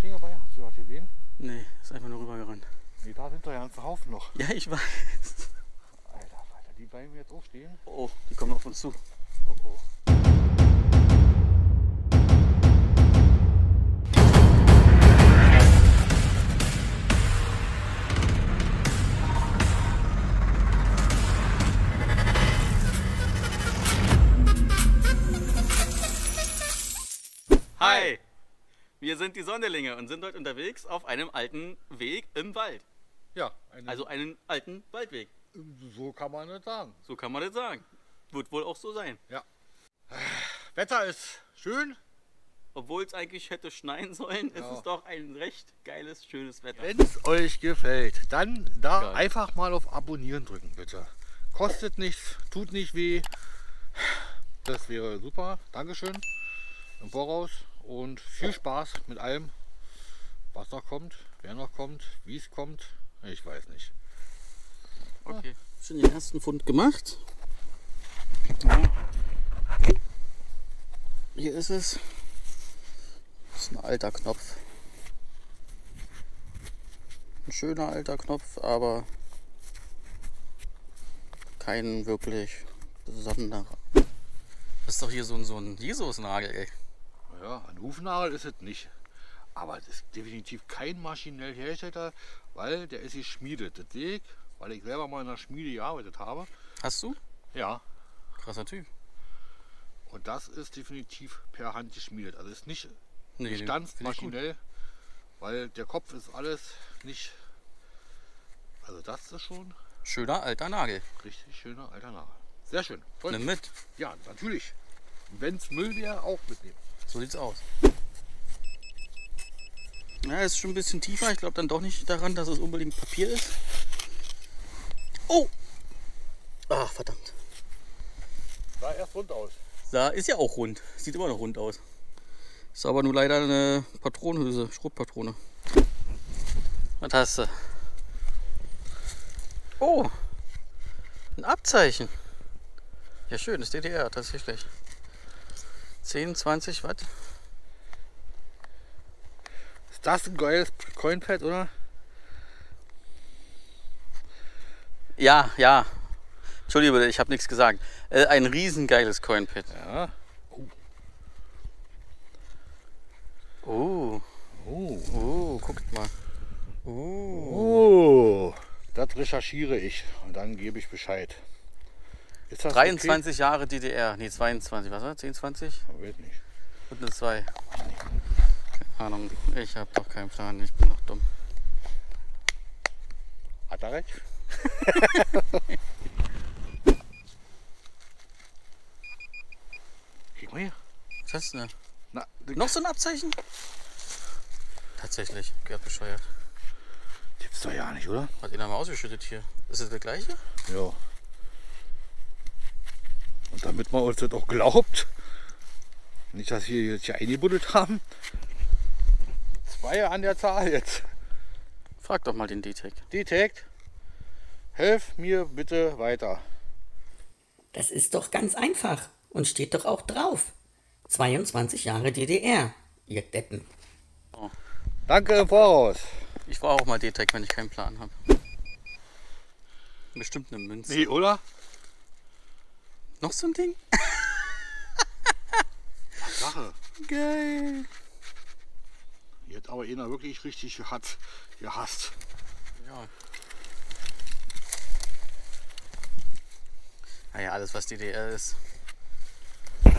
Stinger bei? Hast du gerade gesehen? Nee, ist einfach nur rübergerannt. Nee, da sind doch ja ganze Haufen noch. Ja, ich weiß. Alter, Alter, die bei mir jetzt auch stehen. Oh, die kommen auf uns zu. Oh, oh. Hi! Wir sind die Sondellinge und sind heute unterwegs auf einem alten Weg im Wald. Ja. Also einen alten Waldweg. So kann man das sagen. So kann man das sagen. Wird wohl auch so sein. Ja. Wetter ist schön. Obwohl es eigentlich hätte schneien sollen, ja. Ist es doch ein recht geiles, schönes Wetter. Wenn es euch gefällt, dann da geil. Einfach mal auf Abonnieren drücken, bitte. Kostet nichts, tut nicht weh. Das wäre super. Dankeschön. Im Voraus. Und viel Spaß mit allem, was noch kommt, wer noch kommt, wie es kommt, ich weiß nicht. Okay, schon den ersten Fund gemacht. Ja. Hier ist es. Das ist ein alter Knopf. Ein schöner alter Knopf, aber kein wirklich besonderer. Das ist doch hier so ein Jesus-Nagel, ey. Ja, ein Hufnagel ist es nicht, aber es ist definitiv kein maschinell hergestellter, weil der ist geschmiedet. Das sehe ich, weil ich selber mal in der Schmiede gearbeitet habe. Hast du? Ja. Krasser Typ. Und das ist definitiv per Hand geschmiedet, also ist nicht gestanzt maschinell, weil der Kopf ist alles nicht, also das ist schon... Schöner alter Nagel. Richtig schöner alter Nagel. Sehr schön. Toll. Nimm mit. Ja, natürlich. Wenn es Müll wäre, auch mitnehmen. So sieht's aus. Ja, ist schon ein bisschen tiefer. Ich glaube dann doch nicht daran, dass es unbedingt Papier ist. Oh! Ach, verdammt. Sah erst rund aus. Da ist ja auch rund. Sieht immer noch rund aus. Ist aber nur leider eine Patronenhülse, Schrotpatrone. Was hast du? Oh! Ein Abzeichen. Ja schön, ist DDR tatsächlich. 10, 20 Watt. Ist das ein geiles Coinpad, oder? Ja, ja. Entschuldige bitte, ich habe nichts gesagt. Ein riesengeiles Coinpad. Ja. Oh. Oh. Oh, guckt mal. Oh. Oh. Das recherchiere ich und dann gebe ich Bescheid. 23 okay? Jahre DDR, nee 22, was war das? 10, 20? Ich weiß nicht. Und eine 2. Keine Ahnung, ich habe doch keinen Plan, ich bin noch dumm. Hat er recht? Guck mal hier. Was hast du denn? Na, noch so ein Abzeichen? Tatsächlich, gehört bescheuert. Gibt's doch ja nicht, oder? Hat ihn mal ausgeschüttet hier. Ist das der gleiche? Ja. Und damit man uns das auch glaubt, nicht, dass wir jetzt hier eingebuddelt haben. 2 an der Zahl jetzt. Frag doch mal den DTEC. DTEC, helf mir bitte weiter. Das ist doch ganz einfach und steht doch auch drauf. 22 Jahre DDR, ihr Deppen. Oh. Danke im Voraus. Ich war auch mal DTEC, wenn ich keinen Plan habe. Bestimmt eine Münze. Nee, oder? Noch so ein Ding? Sache. Geil. Jetzt aber einer wirklich richtig gehasst. Ja. Naja, alles was DDR ist.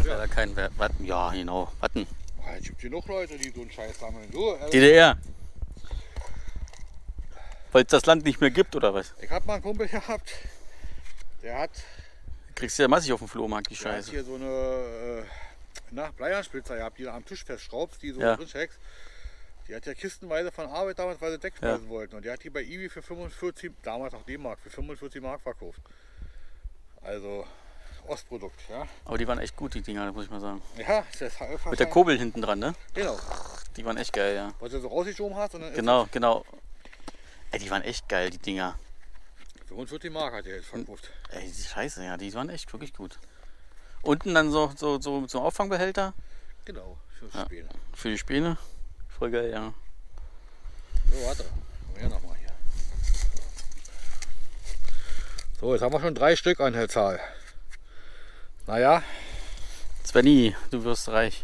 Ja. Da kein Wert. Ja, genau. Warten. Es gibt hier noch Leute, die so einen Scheiß sammeln. So, DDR. Weil es das Land nicht mehr gibt, oder was? Ich hab mal einen Kumpel gehabt. Der hat... Kriegst du ja massig auf dem Flohmarkt, die Scheiße. Ich hier so eine Bleiernspitzer gehabt, die da am Tisch festschraubst, die so ja. Drin checkst. Die hat ja kistenweise von Arbeit damals, weil sie wegschmeißen wollten. Und die hat die bei Ibi für 45, damals noch D-Mark, für 45 Mark verkauft. Also Ostprodukt, ja. Aber die waren echt gut, die Dinger, muss ich mal sagen. Ja, das ist einfach. Mit der Kurbel hinten dran, ne? Genau. Die waren echt geil, ja. Weil du so rausgeschoben hast. Und dann genau, genau. Ey, die waren echt geil, die Dinger. 45 Mark hat er jetzt verkauft. Ey, die Scheiße, ja, die waren echt wirklich gut. Unten dann so ein Auffangbehälter. Genau, für die Späne. Für die Späne. Voll geil, ja. So, warte. Hier nochmal hier. So, jetzt haben wir schon 3 Stück an der Zahl. Naja. Svenny, du wirst reich.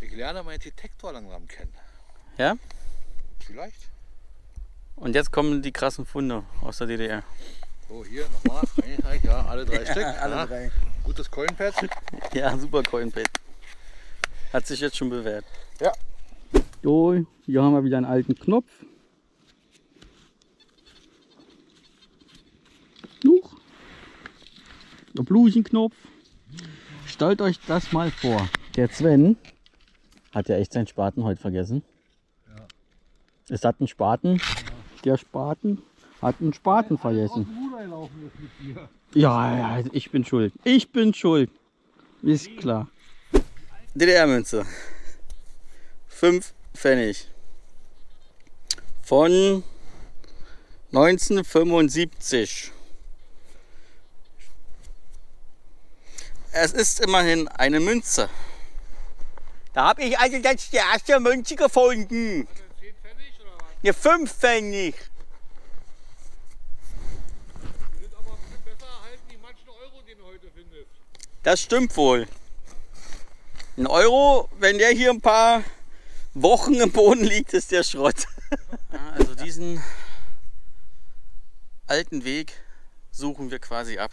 Ich lerne meinen Detektor langsam kennen. Ja? Vielleicht. Und jetzt kommen die krassen Funde aus der DDR. So, hier nochmal. Ja, alle 3 Stück. Alle ja. 3. Gutes Coinpad. Ja, super Coinpad. Hat sich jetzt schon bewährt. Ja. So, hier haben wir wieder einen alten Knopf. Noch. Der Blusenknopf. Stellt euch das mal vor. Der Sven hat ja echt seinen Spaten heute vergessen. Ja. Es hat einen Spaten. Der Spaten hat einen Spaten vergessen. Ja, ja, ich bin schuld. Ich bin schuld. Ist klar. DDR-Münze. 5 Pfennig. Von 1975. Es ist immerhin eine Münze. Da habe ich also jetzt die erste Münze gefunden. Also 10 Pfennig oder was? Ja, 5 Pfennig. Die sind aber ein bisschen besser erhalten wie manchen Euro, den du heute findest. Das stimmt wohl. Ein Euro, wenn der hier ein paar Wochen im Boden liegt, ist der Schrott. Also diesen alten Weg suchen wir quasi ab.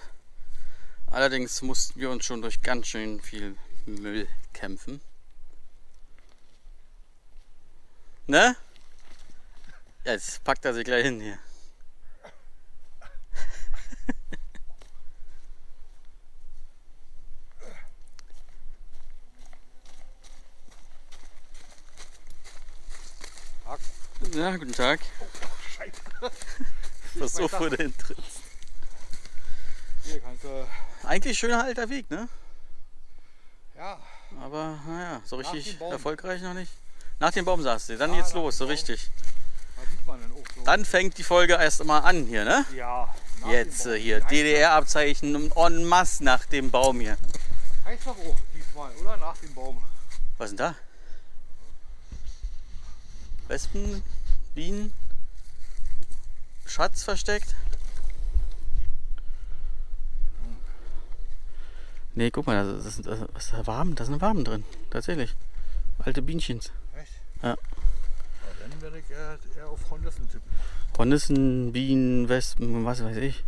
Allerdings mussten wir uns schon durch ganz schön viel Müll kämpfen. Ne? Jetzt packt er sich gleich hin hier. Ja, guten Tag. Oh, Scheiße. Versuch, wo du hintrittst. Hier kannst du. Eigentlich schöner alter Weg, ne? Ja. Aber naja, so richtig erfolgreich noch nicht. Nach dem Baum saß du, dann geht's los, so richtig. Da sieht man dann auch so. Dann fängt die Folge erst mal an hier, ne? Ja. Jetzt hier, DDR-Abzeichen en masse nach dem Baum hier. Heißt doch auch diesmal, oder? Nach dem Baum. Was denn da? Wespen, Bienen, Schatz versteckt. Ne, guck mal, da sind Waben drin, tatsächlich. Alte Bienchens. Echt? Ja. Dann werde ich eher auf Hornissen tippen. Hornissen, Bienen, Wespen, was weiß ich.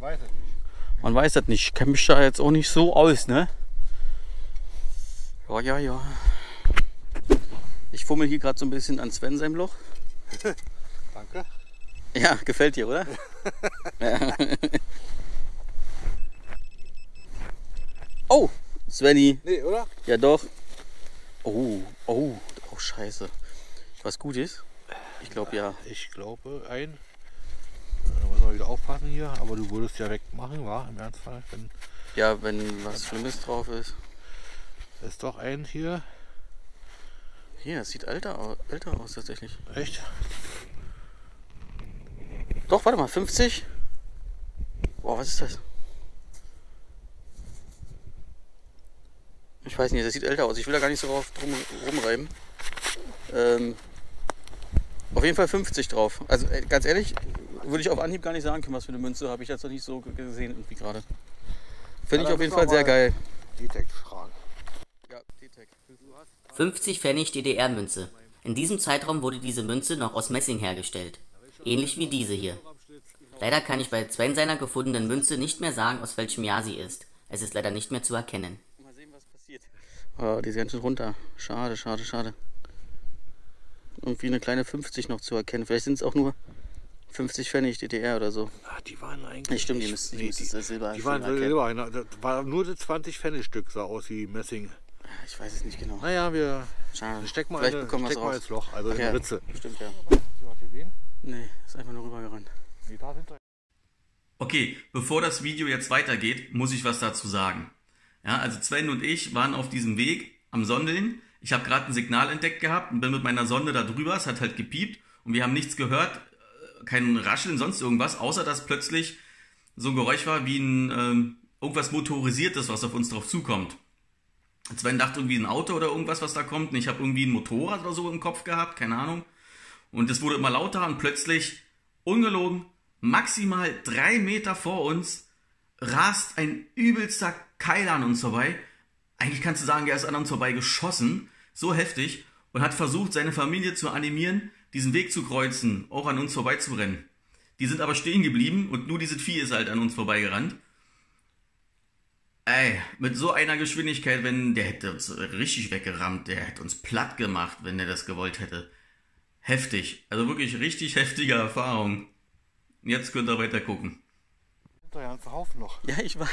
Man weiß das nicht. Man weiß das nicht. Ich kenne mich da jetzt auch nicht so aus, ne? Ja, ja, ja. Ich fummel hier gerade so ein bisschen an Sven seinem Loch. Danke. Ja, gefällt dir, oder? Ja. Oh, Svenny. Nee, oder? Ja, doch. Oh, scheiße. Was gut ist? Ich glaube, ja. Ich glaube, da muss man wieder aufpassen hier, aber du würdest ja wegmachen, war im Ernstfall. Wenn was Schlimmes drauf ist. Da ist doch ein hier. Hier, das sieht älter aus tatsächlich. Echt? Doch, warte mal, 50? Boah, was ist das? Ich weiß nicht, das sieht älter aus. Ich will da gar nicht so drauf rumreiben. Auf jeden Fall 50 drauf. Also ganz ehrlich, würde ich auf Anhieb gar nicht sagen können, was für eine Münze. Habe ich jetzt noch nicht so gesehen irgendwie gerade. Finde ich auf jeden Fall sehr geil. DTEC fragen. Ja, DTEC. 50 Pfennig DDR-Münze. In diesem Zeitraum wurde diese Münze noch aus Messing hergestellt. Ähnlich wie diese hier. Leider kann ich bei Sven seiner gefundenen Münze nicht mehr sagen, aus welchem Jahr sie ist. Es ist leider nicht mehr zu erkennen. Mal sehen, was passiert. Oh, die ist ganz schön runter. Schade, schade, schade. Irgendwie eine kleine 50 noch zu erkennen. Vielleicht sind es auch nur 50 Pfennig DDR oder so. Ach, die waren eigentlich. Ja, stimmt, die Silber. Die waren Silber. Das war nur das 20 Pfennig Stück, sah aus wie Messing. Ich weiß es nicht genau. Naja, wir stecken mal ins Loch, also in die Ritze. Stimmt, ja. Nee, ist einfach nur rübergerannt. Okay, bevor das Video jetzt weitergeht, muss ich was dazu sagen. Ja, also Sven und ich waren auf diesem Weg am Sondeln. Ich habe gerade ein Signal entdeckt gehabt und bin mit meiner Sonde da drüber. Es hat halt gepiept und wir haben nichts gehört, kein Rascheln, sonst irgendwas, außer dass plötzlich so ein Geräusch war wie ein irgendwas Motorisiertes, was auf uns drauf zukommt. Sven dachte irgendwie ein Auto oder irgendwas, was da kommt. Und ich habe irgendwie ein Motorrad oder so im Kopf gehabt, keine Ahnung. Und es wurde immer lauter und plötzlich, ungelogen, maximal 3 Meter vor uns, rast ein übelster Keiler an uns vorbei. Eigentlich kannst du sagen, er ist an uns vorbei geschossen, so heftig, und hat versucht, seine Familie zu animieren, diesen Weg zu kreuzen, auch an uns vorbeizurennen. Die sind aber stehen geblieben und nur dieses Vieh ist halt an uns vorbeigerannt. Ey, mit so einer Geschwindigkeit, wenn der hätte uns richtig weggerammt, der hätte uns platt gemacht, wenn der das gewollt hätte. Heftig, also wirklich richtig heftige Erfahrung. Jetzt könnt ihr weiter gucken. Da ist ja ein Haufen noch. Ja, ich weiß.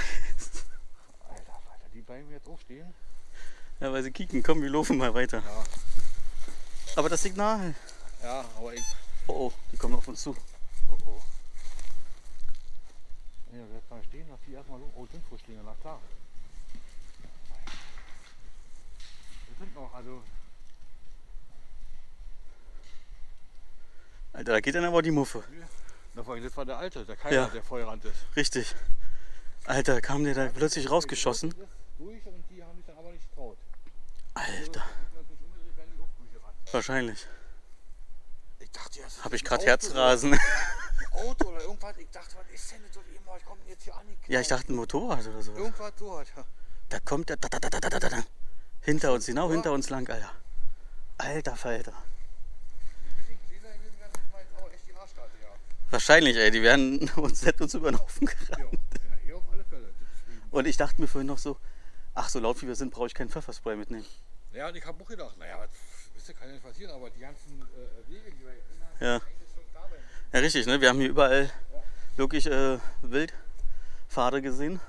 Alter, die beiden jetzt auch stehen. Ja, weil sie kicken. Komm, wir laufen mal weiter. Ja. Aber das Signal. Ja, aber ich... Oh, oh, die kommen auf uns zu. Oh, oh. Ja, wir bleiben stehen, lass die erstmal so. Oh, sind vor stehen, na klar. Wir sind noch, also... Alter, da geht dann aber die Muffe. Ja, vor allem, das war der Alte, der Keiler, ja, der Feuerrand ist. Richtig. Alter, kam der da plötzlich rausgeschossen. Durch und die haben sich dann aber nicht getraut. Alter. Wahrscheinlich. Ich dachte, habe ich gerade Herzrasen. Ein Auto oder irgendwas. Ich dachte, was ist denn so immer? Ich komme jetzt hier an. Ja, ich dachte ein Motorrad oder so. Irgendwas so hat. Da kommt der da. Hinter uns, genau hinter uns lang, Alter. Alter Falter. Wahrscheinlich, ey, die werden uns über den Haufen gerannt. Ja, auf alle Fälle. Und ich dachte mir vorhin noch so, ach, so laut wie wir sind, brauche ich keinen Pfefferspray mitnehmen. Ja, und ich habe auch gedacht, naja, das kann ja nicht passieren, aber die ganzen Wege, die wir jetzt ja schon da sind. Ja, richtig, ne? Wir haben hier überall wirklich Wildpfade gesehen.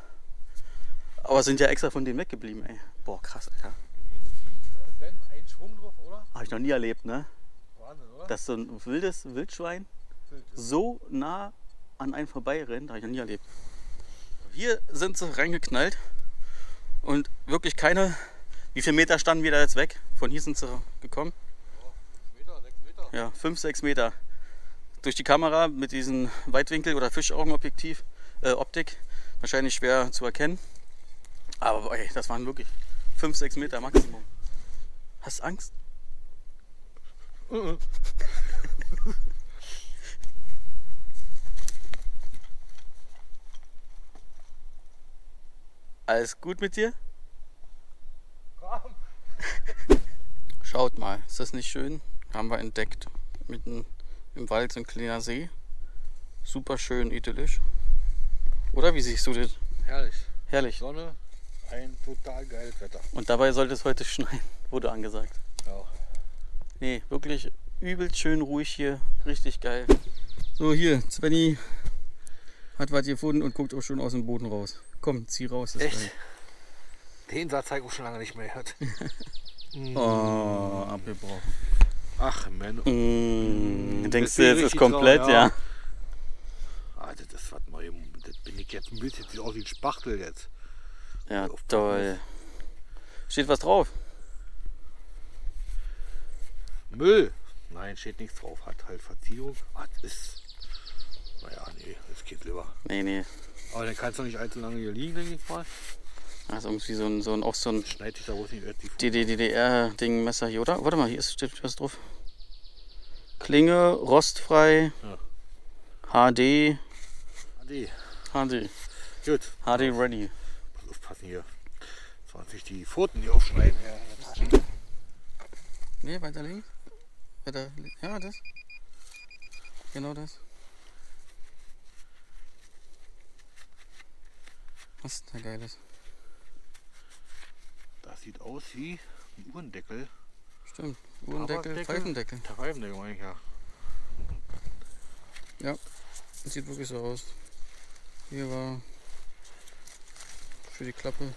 Aber sind ja extra von denen weggeblieben, ey. Boah, krass, Alter. Und dann einen Schwung drauf, oder? Habe ich noch nie erlebt, ne? Wahnsinn, oder? Dass so ein Wildschwein so nah an einen vorbeirennen, da habe ich noch nie erlebt. Hier sind sie reingeknallt und wirklich keine, wie viele Meter standen wir da jetzt weg? Von hier sind sie gekommen. Ja, 5 Meter. Ja, 5, 6 Meter. Durch die Kamera mit diesem Weitwinkel- oder Fischaugenobjektiv, Optik, wahrscheinlich schwer zu erkennen. Aber ey, das waren wirklich 5, 6 Meter Maximum. Hast du Angst? Alles gut mit dir? Komm. Schaut mal, ist das nicht schön? Haben wir entdeckt. Mitten im Wald so ein kleiner See. Super schön, idyllisch. Oder wie siehst du das? Herrlich. Herrlich. Sonne, ein total geiles Wetter. Und dabei sollte es heute schneien, wurde angesagt. Ja. Nee, wirklich übelst schön ruhig hier. Richtig geil. So, hier, Svenny hat was gefunden und guckt auch schon aus dem Boden raus. Komm, zieh raus. Das echt? Den Satz habe ich auch schon lange nicht mehr gehört. Oh, abgebrochen. Ach, Menno. Denkst du, jetzt ist komplett, drauf, ja? Ah, das ist was Neues. Das bin ich jetzt müde. Das sieht aus wie ein Spachtel jetzt. Ja, toll. Steht was drauf? Müll. Nein, steht nichts drauf. Hat halt Verzierung. Ah, das ist... Naja, nee, das geht lieber. Nee, nee. Aber dann kannst du nicht allzu lange hier liegen, denke ich mal. Also irgendwie so ein DDR-Ding, Messer hier, oder? Warte mal, hier steht was drauf. Klinge, rostfrei, ja. HD. HD. Gut. HD ready. Pass auf, passen hier. 20 die Pfoten hier aufschneiden. Ja, ne, weiter links. Weiter links. Ja, das. Genau das. Was ist da Geiles? Das sieht aus wie ein Uhrendeckel. Stimmt, Uhrendeckel, Pfeifendeckel. Der Pfeifendeckel meine ich, ja. Ja, das sieht wirklich so aus. Hier war für die Klappe.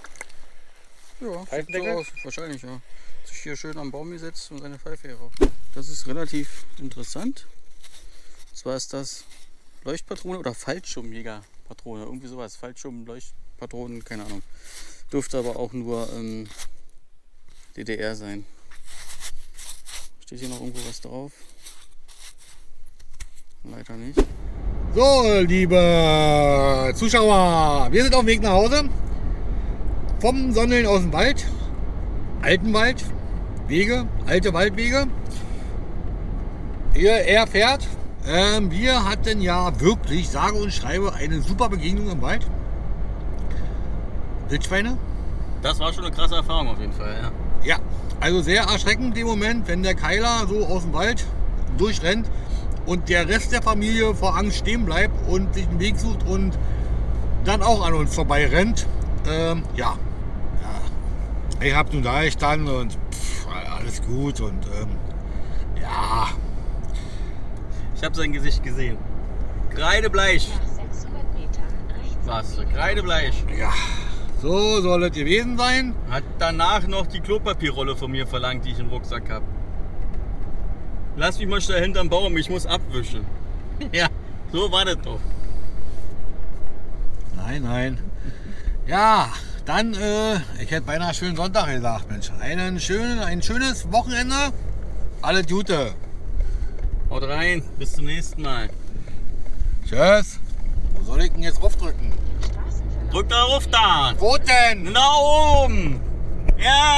Ja, Pfeifendeckel? So aus, wahrscheinlich, ja. Hat sich hier schön am Baum gesetzt und seine Pfeife hier rauf. Das ist relativ interessant. Und zwar ist das Leuchtpatrone oder Fallschirmjägerpatrone, irgendwie sowas. Fallschirmleuchtpatrone. Patronen, keine Ahnung. Dürfte aber auch nur DDR sein. Steht hier noch irgendwo was drauf? Leider nicht. So, liebe Zuschauer, wir sind auf dem Weg nach Hause. Vom Sondeln aus dem Wald. Alten Wald. Wege, alte Waldwege. Er fährt. Wir hatten ja wirklich, sage und schreibe, eine super Begegnung im Wald. Wildschweine. Das war schon eine krasse Erfahrung auf jeden Fall, ja. Ja, also sehr erschreckend im Moment, wenn der Keiler so aus dem Wald durchrennt und der Rest der Familie vor Angst stehen bleibt und sich einen Weg sucht und dann auch an uns vorbei rennt. Ja, ich hab nun da gestanden und pff, alles gut und ja. Ich habe sein Gesicht gesehen. Kreidebleich. Was? Kreidebleich. Ja, so soll es gewesen sein. Hat danach noch die Klopapierrolle von mir verlangt, die ich im Rucksack habe. Lass mich mal schnell hinterm Baum, ich muss abwischen. Ja, so war das doch. Nein, nein. Ja, dann, ich hätte beinahe schönen Sonntag gesagt, Mensch. Ein schönes Wochenende. Alles Gute. Haut rein, bis zum nächsten Mal. Tschüss. Wo soll ich denn jetzt raufdrücken? Drück da rauf da. Wo denn? Nach oben. Ja.